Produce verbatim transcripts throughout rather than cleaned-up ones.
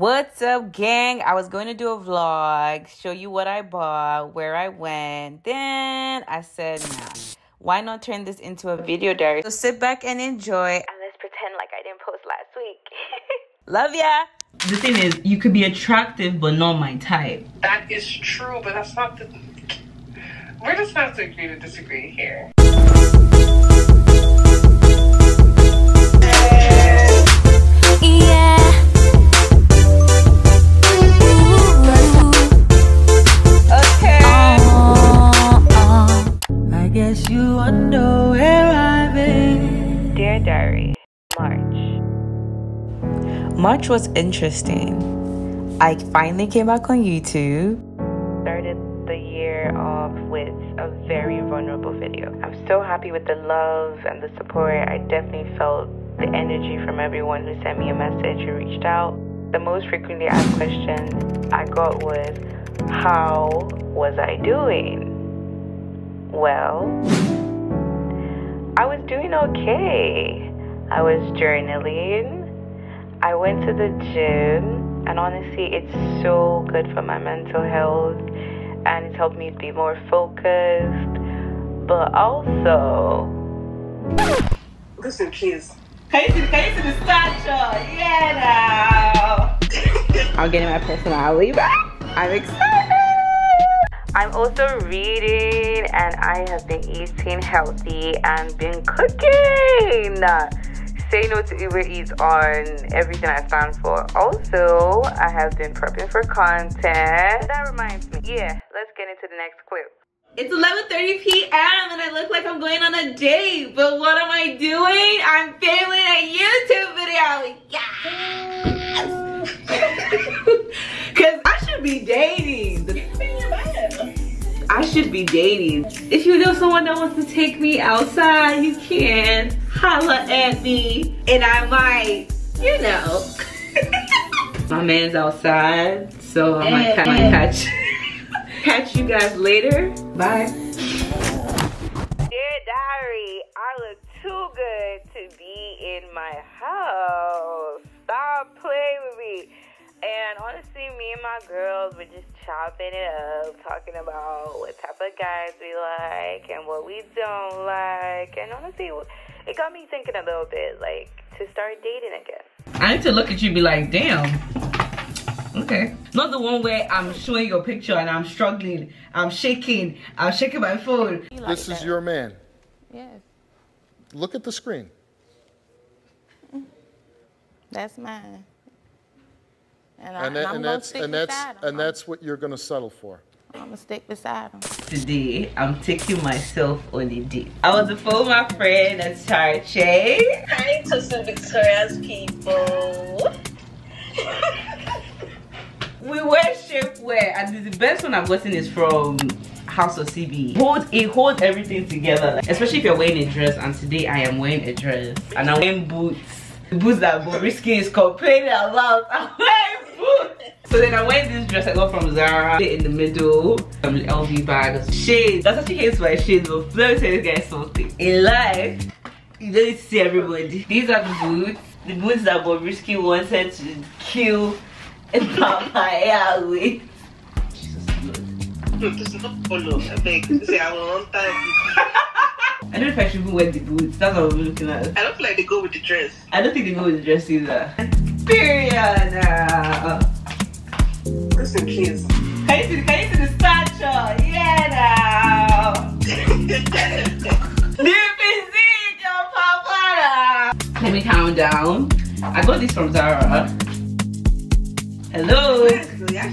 What's up, gang? I was going to do a vlog, show you what I bought, where I went. Then I said, nah, why not turn this into a video diary? So sit back and enjoy, and let's pretend like I didn't post last week. Love ya! The thing is, you could be attractive, but not my type. That is true, but that's not the... We're just not to agree to disagree here. March was interesting. I finally came back on YouTube. Started the year off with a very vulnerable video. I'm so happy with the love and the support. I definitely felt the energy from everyone who sent me a message, who reached out. The most frequently asked question I got was, how was I doing? Well, I was doing okay. I was journaling. I went to the gym, and honestly, it's so good for my mental health, and it's helped me be more focused, but also... Listen, please. Can you see the statue? Yeah, now! I'm getting my personality back. I'm excited! I'm also reading, and I have been eating healthy and been cooking! Say no to Uber Eats on everything I stand for. Also, I have been prepping for content. That reminds me. Yeah, let's get into the next clip. It's eleven thirty p m and I look like I'm going on a date. But what am I doing? I'm filming a YouTube video. Yes! Because I should be dating. I should be dating. If you know someone that wants to take me outside, you can holla at me and I might, you know. My man's outside, so I might, I might catch, catch you guys later. Bye. Dear diary, I look too good to be in my house. Stop playing with me. And honestly, me and my girls were just chopping it up, talking about what type of guys we like and what we don't like. And honestly, it got me thinking a little bit, like, to start dating again. I need to look at you and be like, damn. Okay. Not the one where I'm showing your picture and I'm struggling, I'm shaking, I'm shaking my phone. Like this that. Is your man. Yes. Look at the screen. That's mine. And, and, I, that, and, that's, and, that's, and that's what you're going to settle for. I'm going to stick beside him. Today, I'm taking myself on a date. I was before my friend and Charche. Hi, Tosin Victoria's people. We wear shapewear, and the best one I've gotten is from House of C B. Hold, it holds everything together, especially if you're wearing a dress, and today I am wearing a dress. And I'm wearing boots. Boots that Bobrisky is complaining about. I'm wearing boots. So then I wear this dress I got from Zara. In the middle, some L V bag. Shades. That's actually hates my shades, but let me tell you guys something. In life, you don't see everybody. These are the boots. The boots that Bobrisky wanted to kill and pop my hair with. Jesus Lord. This is not follow. I beg. Say I will run time. I don't know if I should even wear the boots. That's what I'm looking at. I don't feel like they go with the dress. I don't think they go with the dress either. Period now. Listen, please. Can you see, can you see the statue? Yeah now. D P C, your papa. Let me count down. I got this from Zara. Hello. Yeah,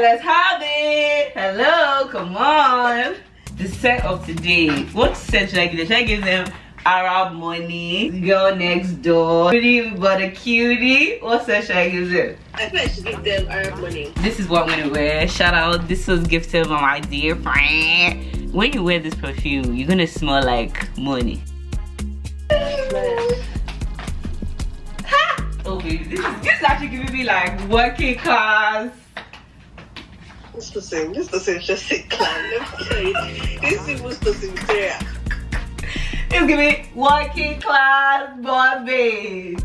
let's have it. Hello, come on. The set of today. What set should I give them? Should I give them Arab money, girl next door, pretty but a cutie? What set should I give them? I think I should give them Arab money. This is what I'm gonna wear. Shout out. This was gifted by my dear friend. When you wear this perfume, you're gonna smell like money. Ha! Oh baby, this is, this is actually giving me like working class. This person, this person is just a clown. Let me tell you, this is most sincere. It's giving working class boy babe.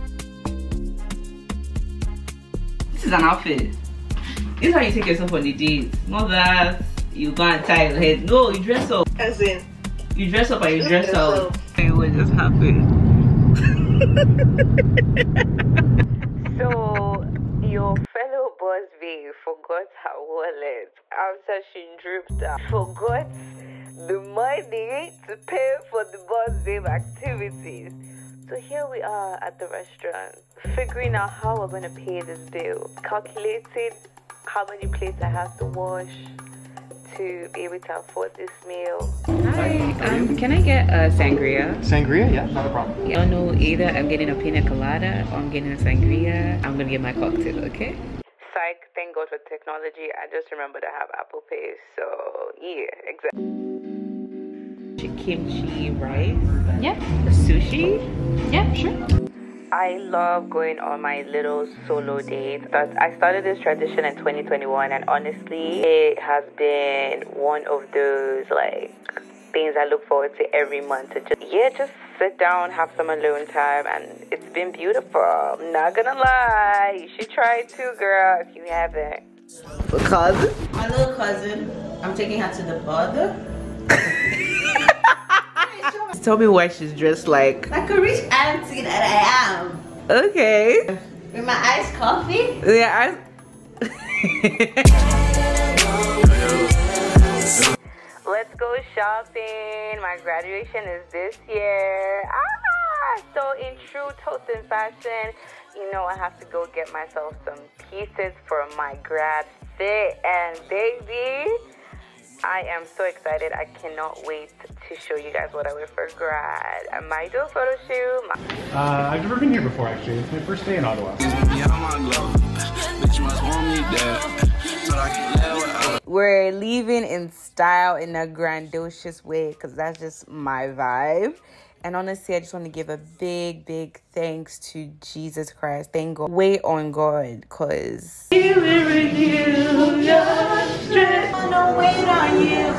This is an outfit. This is how you take yourself on the date. Not that you go and tie your head. No, you dress up. As in, you dress up and you dress, dress up. up. Hey, what just happened? So your fellow boss babe forgot her wallet after she drooped out. Forgot the money to pay for the boss babe activities. So here we are at the restaurant, figuring out how we're going to pay this bill. Calculated how many plates I have to wash to be able to afford this meal. Hi, um, can I get a sangria? Sangria, yeah, not a problem. I don't know either. I'm getting a pina colada or I'm getting a sangria. I'm going to get my cocktail, okay? Psych, thank God for technology. I just remembered I have Apple Pay, so yeah, exactly. Kimchi rice. Yeah. Sushi. Yeah, sure. I love going on my little solo dates. I started this tradition in twenty twenty-one, and honestly, it has been one of those like things I look forward to every month. To just yeah, just sit down, have some alone time, and it's been beautiful. I'm not gonna lie, you should try it too, girl, if you haven't. Cousin, my little cousin, I'm taking her to the border. Tell me why she's dressed like like a rich auntie that I am. Okay. With my iced coffee. Yeah. I... Let's go shopping. My graduation is this year. Ah! So in true Tosin fashion, you know I have to go get myself some pieces for my grad fit, and baby, I am so excited. I cannot wait to show you guys what I wear for grad. I might do a photo shoot. Uh, I've never been here before, actually. It's my first day in Ottawa. We're leaving in style in a grandiose way because that's just my vibe. And honestly, I just want to give a big, big thanks to Jesus Christ. Thank God. Wait on God, because... He will renew your strength. I'm gonna wait on you.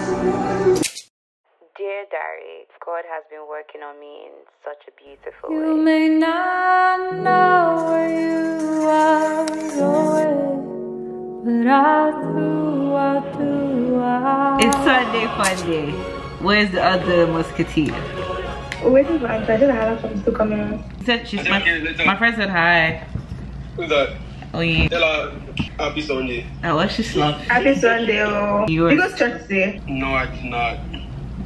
Dear Diary, God has been working on me in such a beautiful way. You may not know where you are going, but I do, I do, I do. It's Sunday Funday. Where's the other musketeer? Wait, I said I to come in. Said she's my, my friend said hi. Who's that? Oh yeah. Tell her happy Sunday. Oh, what's she saying? Happy Sunday. Oh. You go to church today? No, I did not.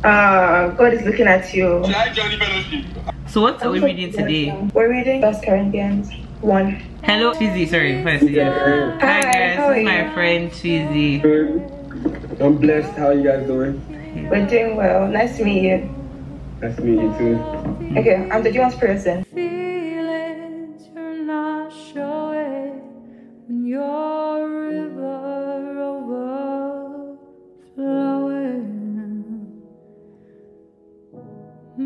Uh, God is looking at you. Should I join the fellowship? So what are we reading today? We're reading First Corinthians one. Hello, Twizy. Sorry, first. Yeah. Hi, hi guys. How are you? This is my friend Twizy. I'm blessed. How are you guys doing? We're doing well. Nice to meet you. Nice to meet you too. Okay, I'm the Jones person. Feelings you're not showing when your river overflowing.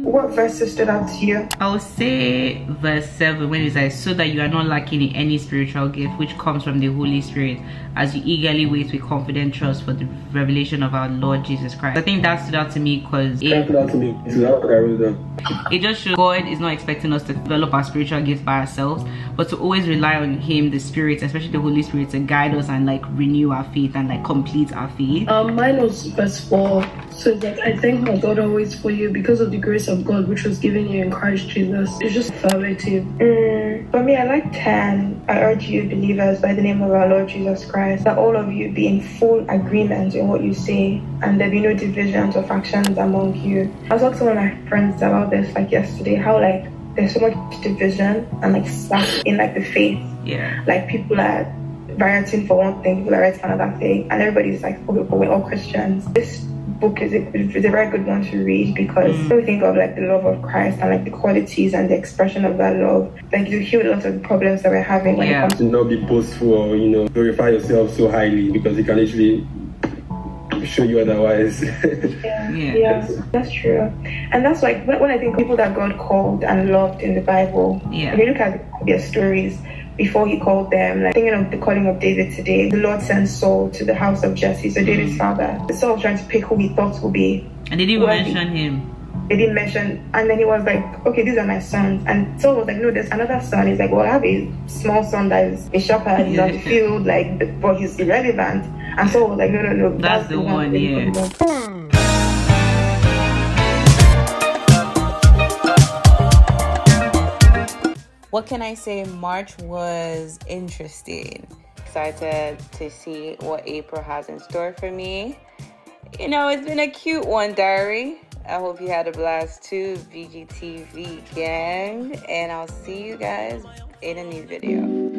What verses stood out to you? I would say verse seven, when it says, so that you are not lacking in any spiritual gift which comes from the Holy Spirit, as you eagerly wait with confident trust for the revelation of our Lord Jesus Christ. I think that stood out to me because it, it just shows God is not expecting us to develop our spiritual gifts by ourselves, but to always rely on Him, the Spirit, especially the Holy Spirit, to guide us and like renew our faith and like complete our faith. Um, mine was verse four, so that I thank my God always for you because of the grace of God which was given you in Christ Jesus. It's just affirmative. Mm, for me, I like ten. I urge you believers by the name of our Lord Jesus Christ, that all of you be in full agreement in what you say, and there be no divisions or factions among you. I was talking to one of my friends about this like yesterday, how like there's so much division and like stuff in like the faith. Yeah. Like people are rioting for one thing, people are rioting for another thing, and everybody's like, oh, but we're all Christians. This book is a, is a very good one to read because mm. when we think of like the love of Christ and like the qualities and the expression of that love, like you heal a lot of the problems that we're having when yeah. it comes to not be boastful or, you know, glorify yourself so highly because you can literally show you otherwise. yeah. Yeah. yeah, that's true. And that's like when I think of people that God called and loved in the Bible, yeah. if you look at their stories, before He called them, like thinking of the calling of David today, the Lord sent Saul to the house of Jesse, so David's father. Saul was trying to pick who he thought would be. And they didn't mention him. they didn't mention. And then he was like, okay, these are my sons. And so I was like, no, there's another son. He's like, well, I have a small son that is a shopper. He's yeah. on the field, like, but he's irrelevant. And so I was like, no, no, no. That's, that's the, the one, one yeah. What can I say? March was interesting. Excited to see what April has in store for me. You know, it's been a cute one, diary. I hope you had a blast too, B G T V gang. And I'll see you guys in a new video.